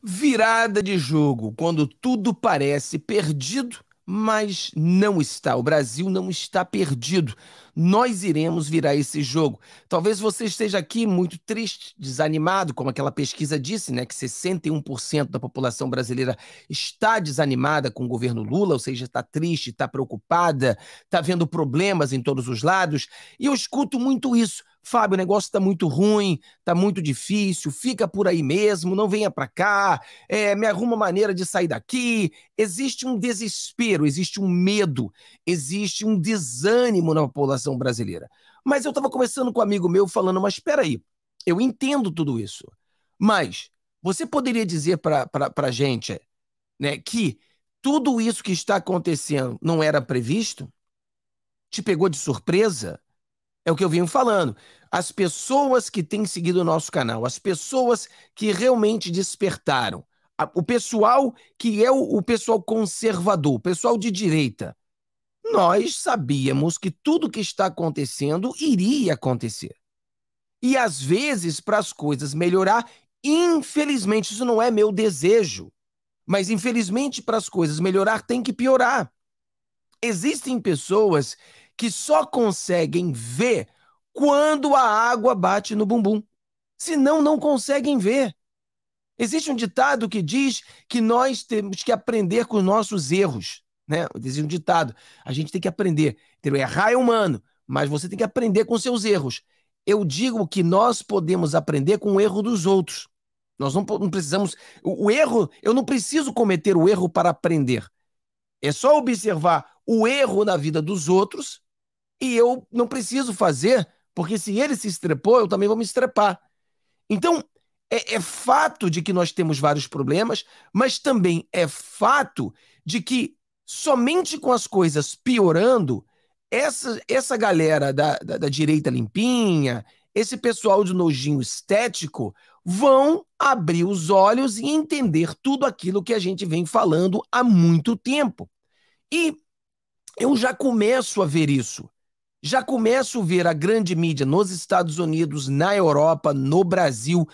Virada de jogo, quando tudo parece perdido, mas não está. O Brasil não está perdido. Nós iremos virar esse jogo. Talvez você esteja aqui muito triste, desanimado, como aquela pesquisa disse, né, que 61% da população brasileira está desanimada com o governo Lula, ou seja, está triste, está preocupada, está vendo problemas em todos os lados. E eu escuto muito isso. Fábio, o negócio está muito ruim, está muito difícil, fica por aí mesmo, não venha para cá, me arruma maneira de sair daqui. Existe um desespero, existe um medo, existe um desânimo na população brasileira. Mas eu estava conversando com um amigo meu falando, mas espera aí, eu entendo tudo isso, mas você poderia dizer para a gente, né, que tudo isso que está acontecendo não era previsto? Te pegou de surpresa? É o que eu venho falando. As pessoas que têm seguido o nosso canal, as pessoas que realmente despertaram, o pessoal que é o pessoal conservador, o pessoal de direita, nós sabíamos que tudo que está acontecendo iria acontecer. E às vezes, para as coisas melhorar, infelizmente, isso não é meu desejo, mas infelizmente para as coisas melhorar tem que piorar. Existem pessoas que só conseguem ver quando a água bate no bumbum. Senão, não conseguem ver. Existe um ditado que diz que nós temos que aprender com os nossos erros, né? Existe um ditado. A gente tem que aprender. Errar é humano, mas você tem que aprender com seus erros. Eu digo que nós podemos aprender com o erro dos outros. Nós não precisamos... O erro... Eu não preciso cometer o erro para aprender. É só observar o erro na vida dos outros e eu não preciso fazer, porque se ele se estrepou, eu também vou me estrepar. Então, é fato de que nós temos vários problemas, mas também é fato de que somente com as coisas piorando, essa galera da direita limpinha, esse pessoal de nojinho estético, vão abrir os olhos e entender tudo aquilo que a gente vem falando há muito tempo. E eu já começo a ver isso. Já começo a ver a grande mídia nos Estados Unidos, na Europa, no Brasil,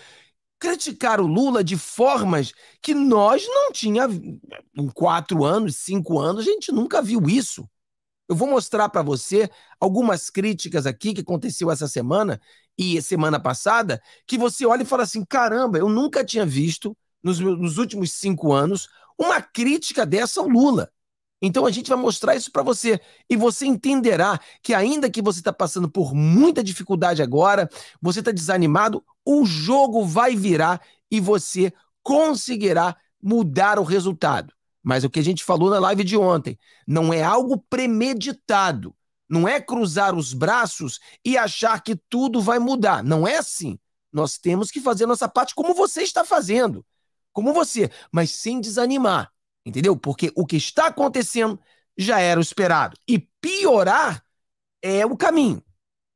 criticar o Lula de formas que nós não tínhamos. Em 4 anos, 5 anos, a gente nunca viu isso. Eu vou mostrar para você algumas críticas aqui que aconteceu essa semana e semana passada, que você olha e fala assim, caramba, eu nunca tinha visto nos últimos 5 anos uma crítica dessa ao Lula. Então a gente vai mostrar isso para você e você entenderá que ainda que você está passando por muita dificuldade agora, você está desanimado, o jogo vai virar e você conseguirá mudar o resultado. Mas o que a gente falou na live de ontem não é algo premeditado, não é cruzar os braços e achar que tudo vai mudar, não é assim. Nós temos que fazer a nossa parte como você está fazendo, como você, mas sem desanimar. Entendeu? Porque o que está acontecendo já era o esperado. E piorar é o caminho.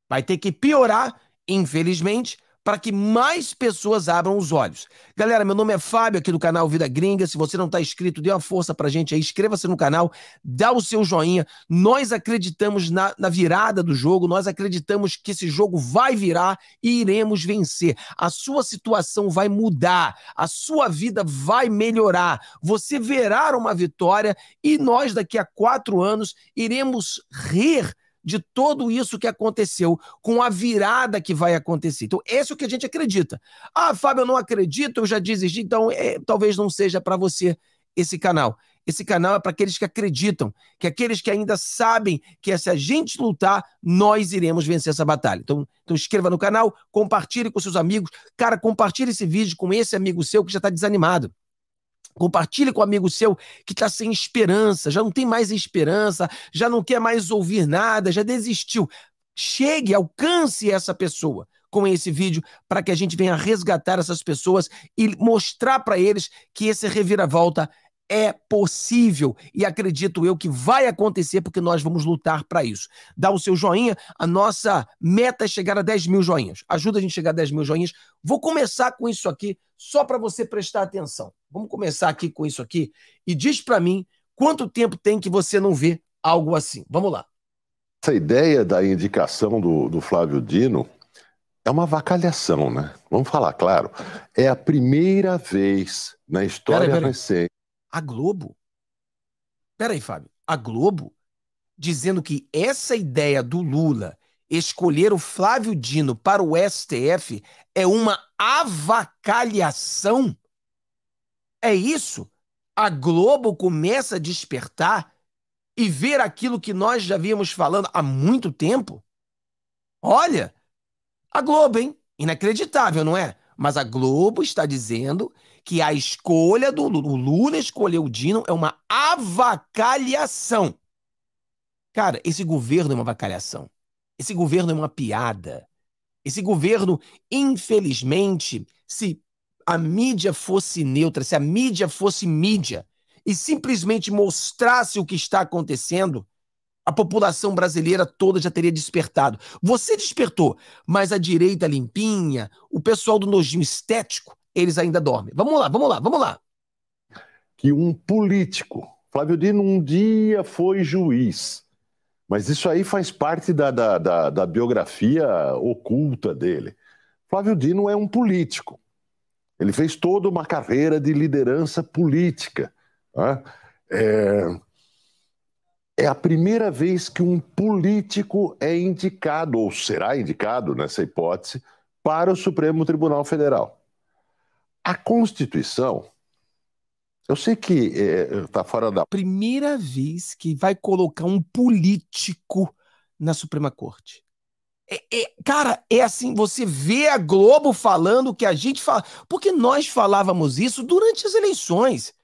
Vai ter que piorar, infelizmente, para que mais pessoas abram os olhos. Galera, meu nome é Fábio, aqui do canal Vida Gringa. Se você não está inscrito, dê uma força pra gente aí. Inscreva-se no canal, dá o seu joinha. Nós acreditamos na virada do jogo. Nós acreditamos que esse jogo vai virar e iremos vencer. A sua situação vai mudar. A sua vida vai melhorar. Você verá uma vitória e nós, daqui a 4 anos, iremos rir de tudo isso que aconteceu, com a virada que vai acontecer. Então, esse é o que a gente acredita. Ah, Fábio, eu não acredito, eu já desisti, então talvez não seja para você esse canal. Esse canal é para aqueles que acreditam, que aqueles que ainda sabem que se a gente lutar, nós iremos vencer essa batalha. Então inscreva no canal, compartilhe com seus amigos. Cara, compartilhe esse vídeo com esse amigo seu que já está desanimado. Compartilhe com um amigo seu que está sem esperança, já não tem mais esperança, já não quer mais ouvir nada, já desistiu. Chegue, alcance essa pessoa com esse vídeo para que a gente venha resgatar essas pessoas e mostrar para eles que esse reviravolta é possível e acredito eu que vai acontecer porque nós vamos lutar para isso. Dá o seu joinha, a nossa meta é chegar a 10 mil joinhas. Ajuda a gente a chegar a 10 mil joinhas. Vou começar com isso aqui só para você prestar atenção. Vamos começar aqui com isso aqui e diz para mim quanto tempo tem que você não vê algo assim. Vamos lá. Essa ideia da indicação do Flávio Dino É uma avacalhação, né? Vamos falar, claro. É a primeira vez na história recente. A Globo? Peraí, Fábio. A Globo dizendo que essa ideia do Lula escolher o Flávio Dino para o STF é uma avacalhação? É isso? A Globo começa a despertar e ver aquilo que nós já víamos falando há muito tempo? Olha... A Globo, hein? Inacreditável, não é? Mas a Globo está dizendo que a escolha do Lula, o Lula escolheu o Dino, é uma avacalhação. Cara, esse governo é uma avacalhação. Esse governo é uma piada. Esse governo, infelizmente, se a mídia fosse neutra, se a mídia fosse mídia e simplesmente mostrasse o que está acontecendo, a população brasileira toda já teria despertado. Você despertou, mas a direita limpinha, o pessoal do nojinho estético, eles ainda dormem. Vamos lá, vamos lá, vamos lá. Que um político, Flávio Dino um dia foi juiz, mas isso aí faz parte da biografia oculta dele. Flávio Dino é um político. Ele fez toda uma carreira de liderança política. Né? É a primeira vez que um político é indicado, ou será indicado, nessa hipótese, para o Supremo Tribunal Federal. A Constituição, eu sei que está fora da... Primeira vez que vai colocar um político na Suprema Corte. Cara, é assim, você vê a Globo falando que a gente fala... Porque nós falávamos isso durante as eleições.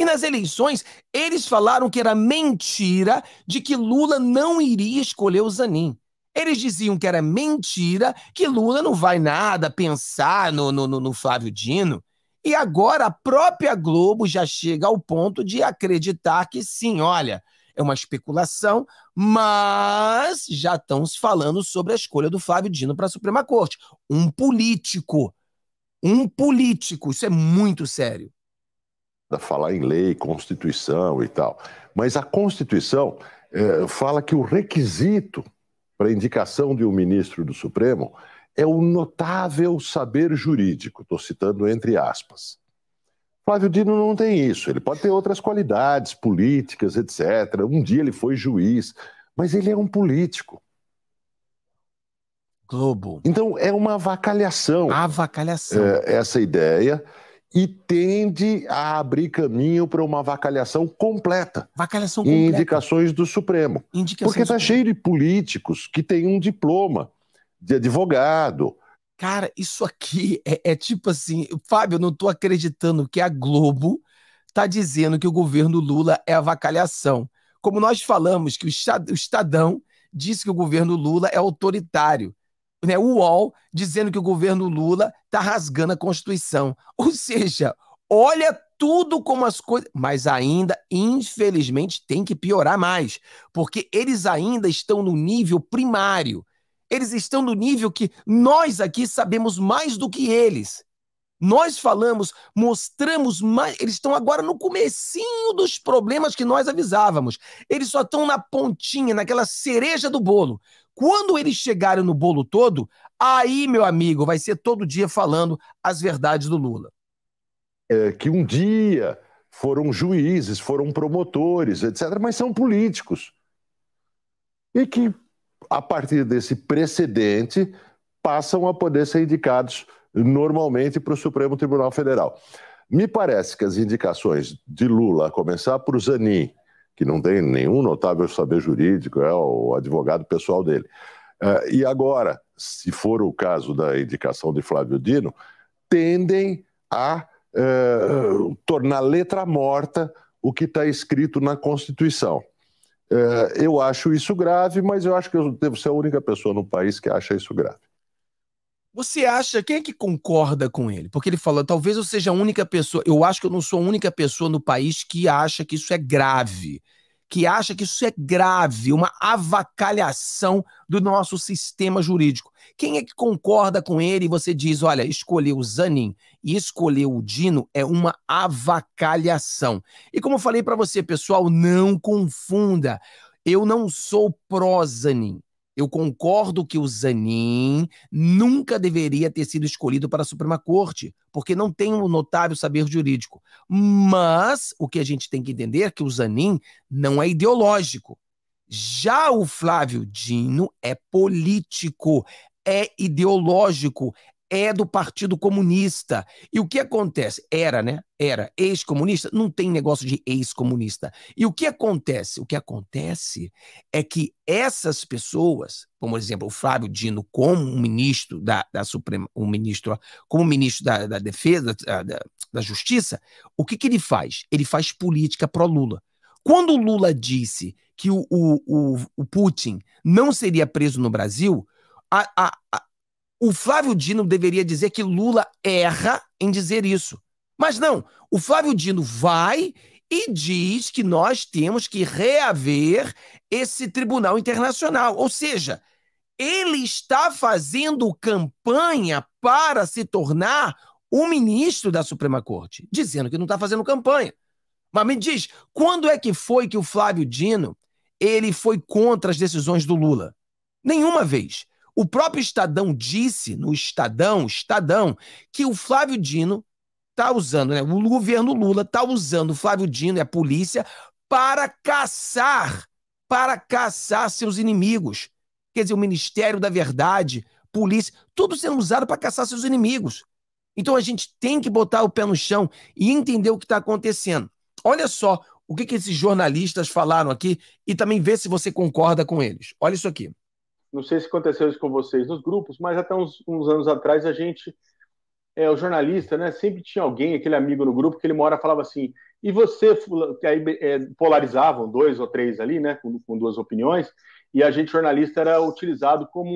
E nas eleições, eles falaram que era mentira de que Lula não iria escolher o Zanin. Eles diziam que era mentira, que Lula não vai nada pensar no Flávio Dino. E agora a própria Globo já chega ao ponto de acreditar que sim, olha, é uma especulação, mas já estão se falando sobre a escolha do Flávio Dino para a Suprema Corte. Um político, isso é muito sério. Falar em lei, Constituição e tal. Mas a Constituição fala que o requisito para indicação de um ministro do Supremo é o notável saber jurídico. Estou citando entre aspas. Flávio Dino não tem isso. Ele pode ter outras qualidades políticas, etc. Um dia ele foi juiz, mas ele é um político. Globo. Então é uma avacalhação. Avacalhação. Essa ideia... E tende a abrir caminho para uma avacalhação completa. Avacalhação completa. Em indicações do Supremo. Porque está cheio de políticos que têm um diploma de advogado. Cara, isso aqui é tipo assim... Fábio, eu não estou acreditando que a Globo está dizendo que o governo Lula é avacalhação. Como nós falamos que o Estadão disse que o governo Lula é autoritário. O UOL dizendo que o governo Lula está rasgando a Constituição. Ou seja, olha tudo como as coisas... Mas ainda, infelizmente, tem que piorar mais, porque eles ainda estão no nível primário. Eles estão no nível que nós aqui sabemos mais do que eles. Nós falamos, mostramos mais... Eles estão agora no comecinho dos problemas que nós avisávamos. Eles só estão na pontinha, naquela cereja do bolo. Quando eles chegarem no bolo todo, aí, meu amigo, vai ser todo dia falando as verdades do Lula. Que um dia foram juízes, foram promotores, etc., mas são políticos. E que, a partir desse precedente, passam a poder ser indicados normalmente para o Supremo Tribunal Federal. Me parece que as indicações de Lula, a começar por Zanin, que não tem nenhum notável saber jurídico, é o advogado pessoal dele. E agora, se for o caso da indicação de Flávio Dino, tendem a tornar letra morta o que está escrito na Constituição. Eu acho isso grave, mas eu acho que eu devo ser a única pessoa no país que acha isso grave. Você acha, quem é que concorda com ele? Porque ele fala, talvez eu seja a única pessoa, eu acho que eu não sou a única pessoa no país que acha que isso é grave, uma avacalhação do nosso sistema jurídico. Quem é que concorda com ele e você diz, olha, escolher o Zanin e escolher o Dino é uma avacalhação. E como eu falei para você, pessoal, não confunda, eu não sou pró-Zanin. Eu concordo que o Zanin nunca deveria ter sido escolhido para a Suprema Corte, porque não tem um notável saber jurídico. Mas o que a gente tem que entender é que o Zanin não é ideológico. Já o Flávio Dino é político, é ideológico, é do Partido Comunista. E o que acontece? Era ex-comunista, não tem negócio de ex-comunista. E o que acontece? O que acontece é que essas pessoas, como por exemplo, o Flávio Dino como um ministro da Suprema, como ministro da Defesa, da Justiça, o que ele faz? Ele faz política pró-Lula. Quando o Lula disse que o Putin não seria preso no Brasil, o Flávio Dino deveria dizer que Lula erra em dizer isso. Mas não, o Flávio Dino vai e diz que nós temos que reaver esse Tribunal Internacional. Ou seja, ele está fazendo campanha para se tornar o ministro da Suprema Corte, dizendo que não está fazendo campanha. Mas me diz, quando é que foi que o Flávio Dino ele foi contra as decisões do Lula? Nenhuma vez. O próprio Estadão disse, no Estadão, que o Flávio Dino está usando, né, o governo Lula está usando o Flávio Dino e a polícia para caçar seus inimigos. Quer dizer, o Ministério da Verdade, polícia, tudo sendo usado para caçar seus inimigos. Então a gente tem que botar o pé no chão e entender o que está acontecendo. Olha só o que esses jornalistas falaram aqui e também vê se você concorda com eles. Olha isso aqui. Não sei se aconteceu isso com vocês nos grupos, mas até uns anos atrás a gente, o jornalista, né, sempre tinha alguém, aquele amigo no grupo, que ele mora falava assim, e você, que aí polarizavam dois ou três ali, né, com duas opiniões, e a gente jornalista era utilizado como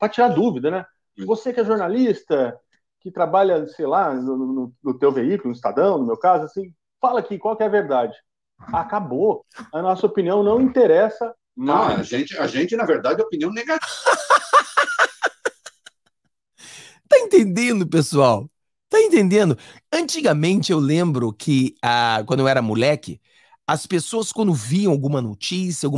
para tirar dúvida, né? Você que é jornalista, que trabalha, sei lá, no teu veículo, no Estadão, no meu caso, assim, fala aqui, qual que é a verdade? Acabou. A nossa opinião não interessa. Não, a gente, na verdade, é opinião negativa. Tá entendendo, pessoal? Tá entendendo? Antigamente, eu lembro que, quando eu era moleque, as pessoas, quando viam alguma notícia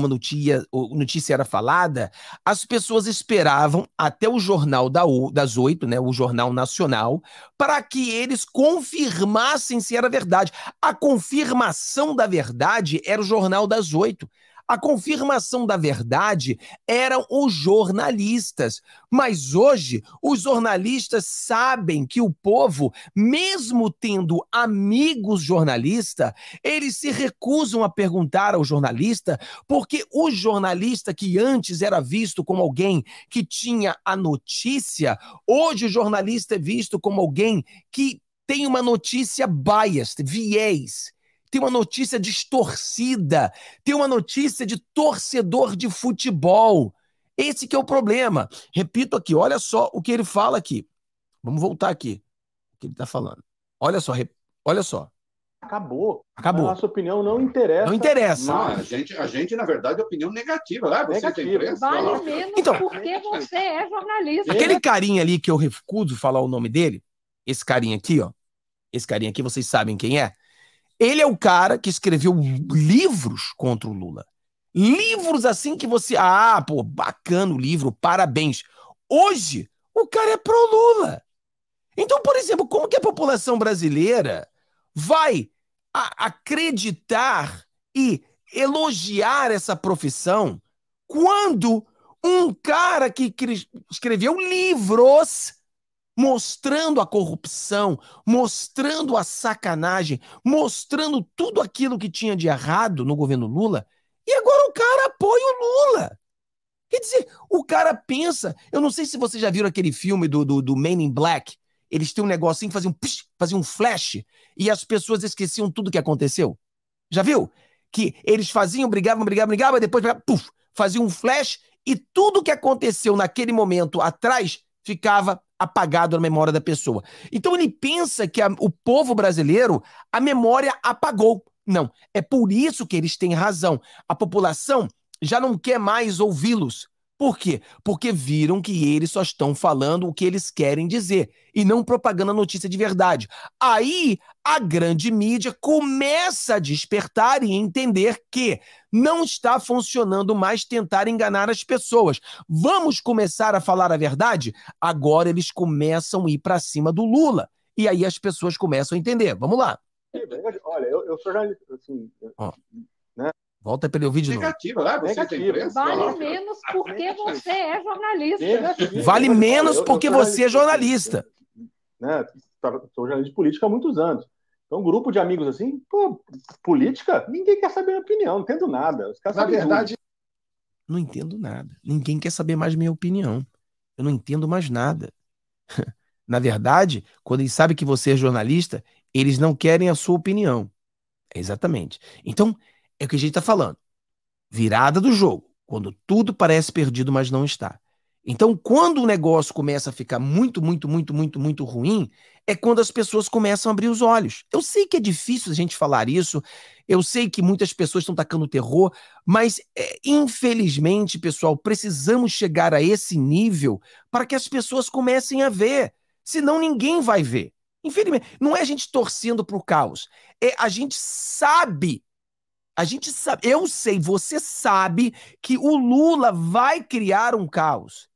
era falada, as pessoas esperavam até o jornal das 8, né, o Jornal Nacional, para que eles confirmassem se era verdade. A confirmação da verdade era o Jornal das 8. A confirmação da verdade eram os jornalistas, mas hoje os jornalistas sabem que o povo, mesmo tendo amigos jornalistas, eles se recusam a perguntar ao jornalista, porque o jornalista que antes era visto como alguém que tinha a notícia, hoje o jornalista é visto como alguém que tem uma notícia biased, viés. Tem uma notícia distorcida, tem uma notícia de torcedor de futebol. Esse que é o problema. Repito aqui, olha só o que ele fala aqui. Vamos voltar aqui, o que ele está falando. Olha só, olha só. Acabou. A nossa opinião não interessa. Não interessa. Não, a gente, na verdade, é opinião negativa. Ah, você tem pressa, vale menos então, porque você é jornalista. Aquele carinha ali que eu recuso falar o nome dele, esse carinha aqui, ó. Esse carinha aqui, vocês sabem quem é? Ele é o cara que escreveu livros contra o Lula. Livros assim que você... Ah, pô, bacana o livro, parabéns. Hoje, o cara é pró-Lula. Então, por exemplo, como que a população brasileira vai acreditar e elogiar essa profissão quando um cara que escreveu livros... mostrando a corrupção, mostrando a sacanagem, mostrando tudo aquilo que tinha de errado no governo Lula, e agora o cara apoia o Lula. Quer dizer, o cara pensa... Eu não sei se vocês já viram aquele filme do Man in Black. Eles têm um negocinho que fazia um flash e as pessoas esqueciam tudo que aconteceu. Já viu? Que eles faziam, brigavam, depois puf, faziam um flash e tudo que aconteceu naquele momento atrás ficava apagado na memória da pessoa. Então ele pensa que o povo brasileiro, a memória apagou. Não, é por isso que eles têm razão. A população já não quer mais ouvi-los, Por quê? Porque viram que eles só estão falando o que eles querem dizer e não propagando a notícia de verdade. Aí a grande mídia começa a despertar e entender que não está funcionando mais tentar enganar as pessoas. Vamos começar a falar a verdade? Agora eles começam a ir para cima do Lula. E aí as pessoas começam a entender. Vamos lá. Olha, eu sou jornalista, assim... Ó. Né? Volta pelo vídeo. Negativa, lá, você negativa. Tem vale menos porque você é jornalista. Negativa. Vale menos porque você é jornalista. Né? Sou jornalista de política há muitos anos. Então, um grupo de amigos assim, pô, política, ninguém quer saber minha opinião, não entendo nada. Os caras, na verdade, não entendo nada. Ninguém quer saber mais minha opinião. Eu não entendo mais nada. Na verdade, quando eles sabem que você é jornalista, eles não querem a sua opinião. Exatamente. Então, é o que a gente está falando. Virada do jogo. Quando tudo parece perdido, mas não está. Então, quando o negócio começa a ficar muito ruim, é quando as pessoas começam a abrir os olhos. Eu sei que é difícil a gente falar isso, eu sei que muitas pessoas estão tacando terror, mas, infelizmente, pessoal, precisamos chegar a esse nível para que as pessoas comecem a ver. Senão ninguém vai ver. Infelizmente, não é a gente torcendo para o caos. É a gente sabe... eu sei, você sabe que o Lula vai criar um caos.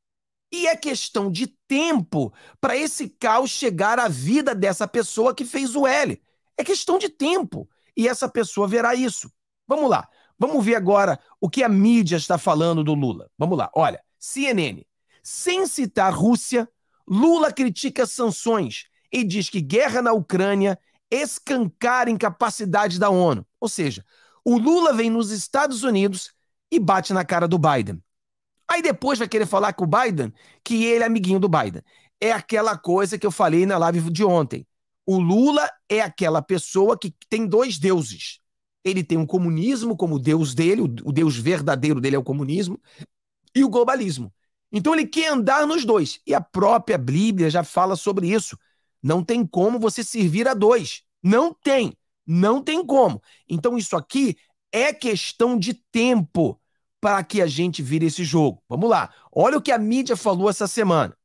E é questão de tempo para esse caos chegar à vida dessa pessoa que fez o L. É questão de tempo. E essa pessoa verá isso. Vamos lá. Vamos ver agora o que a mídia está falando do Lula. Vamos lá. Olha, CNN. Sem citar Rússia, Lula critica sanções e diz que guerra na Ucrânia escancara incapacidade da ONU. Ou seja... O Lula vem nos Estados Unidos e bate na cara do Biden. Aí depois vai querer falar com o Biden que ele é amiguinho do Biden. É aquela coisa que eu falei na live de ontem. O Lula é aquela pessoa que tem dois deuses. Ele tem o comunismo como deus dele, o deus verdadeiro dele é o comunismo, e o globalismo. Então ele quer andar nos dois. E a própria Bíblia já fala sobre isso. Não tem como você servir a dois. Não tem. Não tem como. Então isso aqui é questão de tempo para que a gente vire esse jogo. Vamos lá. Olha o que a mídia falou essa semana.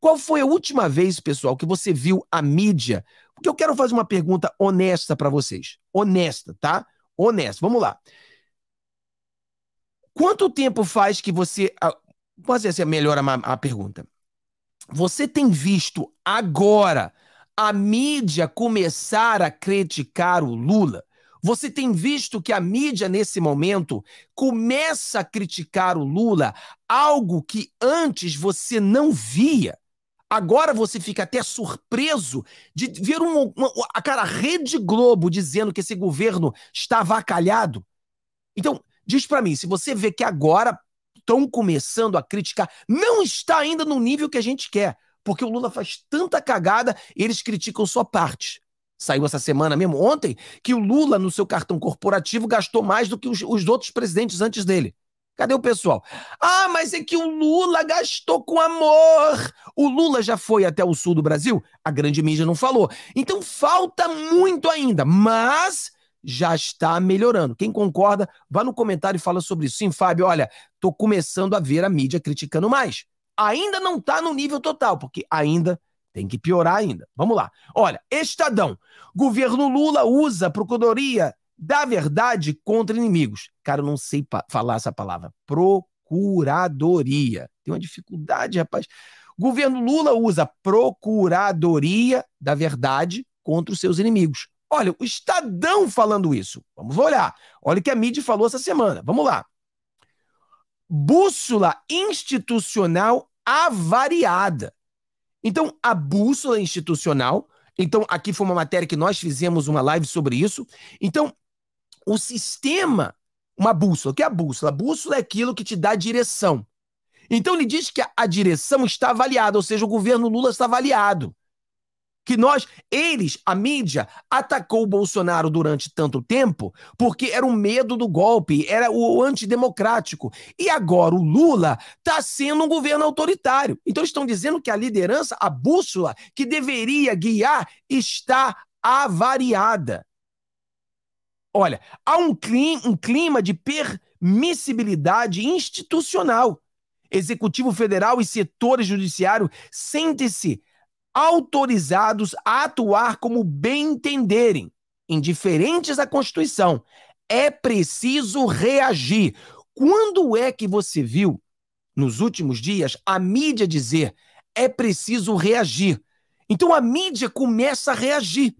Qual foi a última vez, pessoal, que você viu a mídia? Porque eu quero fazer uma pergunta honesta para vocês. Honesta, tá? Honesta. Vamos lá. Quanto tempo faz que você... Pode ser melhor a pergunta. Você tem visto agora... a mídia começar a criticar o Lula? Você tem visto que a mídia, nesse momento, começa a criticar o Lula, algo que antes você não via? Agora você fica até surpreso de ver a Rede Globo dizendo que esse governo está avacalhado? Então, diz pra mim, se você vê que agora estão começando a criticar, não está ainda no nível que a gente quer. Porque o Lula faz tanta cagada, eles criticam só parte. Saiu essa semana mesmo, ontem, que o Lula, no seu cartão corporativo, gastou mais do que os outros presidentes antes dele. Cadê o pessoal? Ah, mas é que o Lula gastou com amor. O Lula já foi até o sul do Brasil? A grande mídia não falou. Então falta muito ainda, mas já está melhorando. Quem concorda, vá no comentário e fala sobre isso. Sim, Fábio, olha, tô começando a ver a mídia criticando mais. Ainda não está no nível total, porque ainda tem que piorar ainda. Vamos lá. Olha, Estadão. Governo Lula usa a Procuradoria da Verdade contra inimigos. Cara, eu não sei falar essa palavra. Procuradoria. Tem uma dificuldade, rapaz. Governo Lula usa Procuradoria da Verdade contra os seus inimigos. Olha, o Estadão falando isso. Vamos olhar. Olha o que a mídia falou essa semana. Vamos lá. Bússola institucional avariada. Então, a bússola institucional... Então, aqui foi uma matéria que nós fizemos uma live sobre isso. Então, o sistema... Uma bússola. O que é a bússola? A bússola é aquilo que te dá direção. Então, ele diz que a direção está avaliada, ou seja, o governo Lula está avaliado. Que a mídia, atacou o Bolsonaro durante tanto tempo porque era o medo do golpe, era o antidemocrático. E agora o Lula está sendo um governo autoritário. Então estão dizendo que a liderança, a bússola que deveria guiar, está avariada. Olha, há um clima de miscibilidade institucional. Executivo Federal e setores judiciário sentem-se autorizados a atuar como bem entenderem, indiferentes à Constituição. É preciso reagir. Quando é que você viu, nos últimos dias, a mídia dizer é preciso reagir? Então a mídia começa a reagir.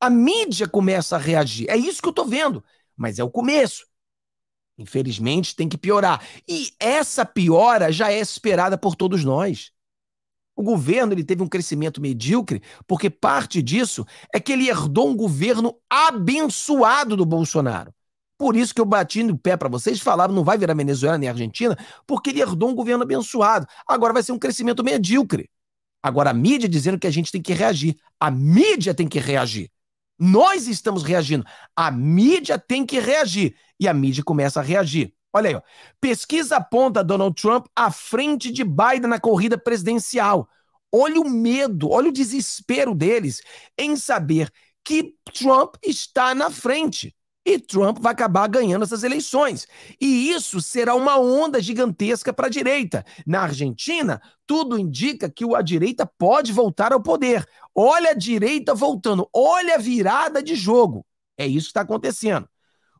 A mídia começa a reagir. É isso que eu estou vendo. Mas é o começo. Infelizmente, tem que piorar. E essa piora já é esperada por todos nós. O governo ele teve um crescimento medíocre porque parte disso é que ele herdou um governo abençoado do Bolsonaro. Por isso que eu bati no pé para vocês, falaram não vai virar Venezuela nem Argentina, porque ele herdou um governo abençoado. Agora vai ser um crescimento medíocre. Agora a mídia dizendo que a gente tem que reagir. A mídia tem que reagir. Nós estamos reagindo. A mídia tem que reagir. E a mídia começa a reagir. Olha aí, ó. Pesquisa aponta Donald Trump à frente de Biden na corrida presidencial. Olha o medo, olha o desespero deles em saber que Trump está na frente. E Trump vai acabar ganhando essas eleições. E isso será uma onda gigantesca para a direita. Na Argentina, tudo indica que a direita pode voltar ao poder. Olha a direita voltando, olha a virada de jogo. É isso que está acontecendo.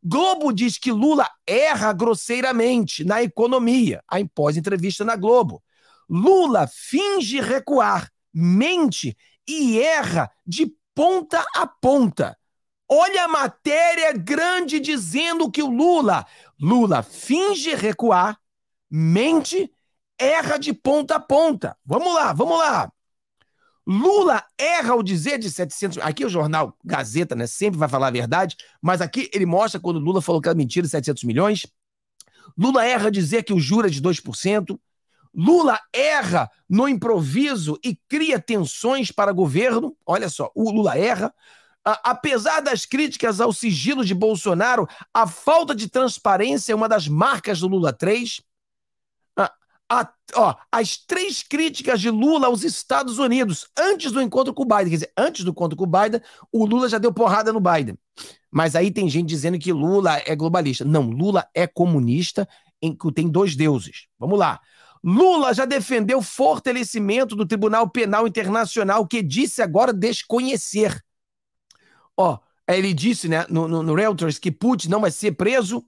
Globo diz que Lula erra grosseiramente na economia, após entrevista na Globo. Lula finge recuar, mente e erra de ponta a ponta. Olha a matéria grande dizendo que o Lula finge recuar, mente, erra de ponta a ponta. Vamos lá, vamos lá. Lula erra ao dizer de 700... Aqui o jornal Gazeta, né, sempre vai falar a verdade, mas aqui ele mostra quando Lula falou que era mentira de 700 milhões. Lula erra dizer que o juro é de 2%. Lula erra no improviso e cria tensões para governo. Olha só, o Lula erra. Apesar das críticas ao sigilo de Bolsonaro, a falta de transparência é uma das marcas do Lula 3. As três críticas de Lula aos Estados Unidos antes do encontro com o Biden. Quer dizer, antes do encontro com o Biden, o Lula já deu porrada no Biden. Mas aí tem gente dizendo que Lula é globalista. Não, Lula é comunista, em que tem dois deuses. Vamos lá. Lula já defendeu o fortalecimento do Tribunal Penal Internacional, que disse agora desconhecer. Ele disse, né, no Reuters que Putin não vai ser preso.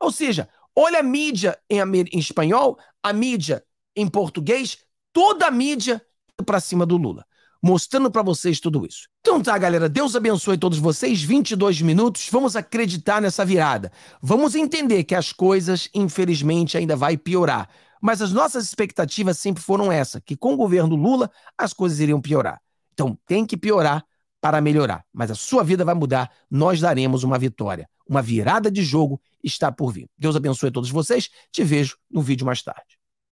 Ou seja, olha a mídia em espanhol, a mídia em português, toda a mídia para cima do Lula, mostrando para vocês tudo isso. Então tá, galera, Deus abençoe todos vocês, 22 minutos, vamos acreditar nessa virada. Vamos entender que as coisas, infelizmente, ainda vai piorar. Mas as nossas expectativas sempre foram essa, que com o governo Lula as coisas iriam piorar. Então tem que piorar para melhorar, mas a sua vida vai mudar, nós daremos uma vitória. Uma virada de jogo está por vir. Deus abençoe todos vocês, te vejo no vídeo mais tarde.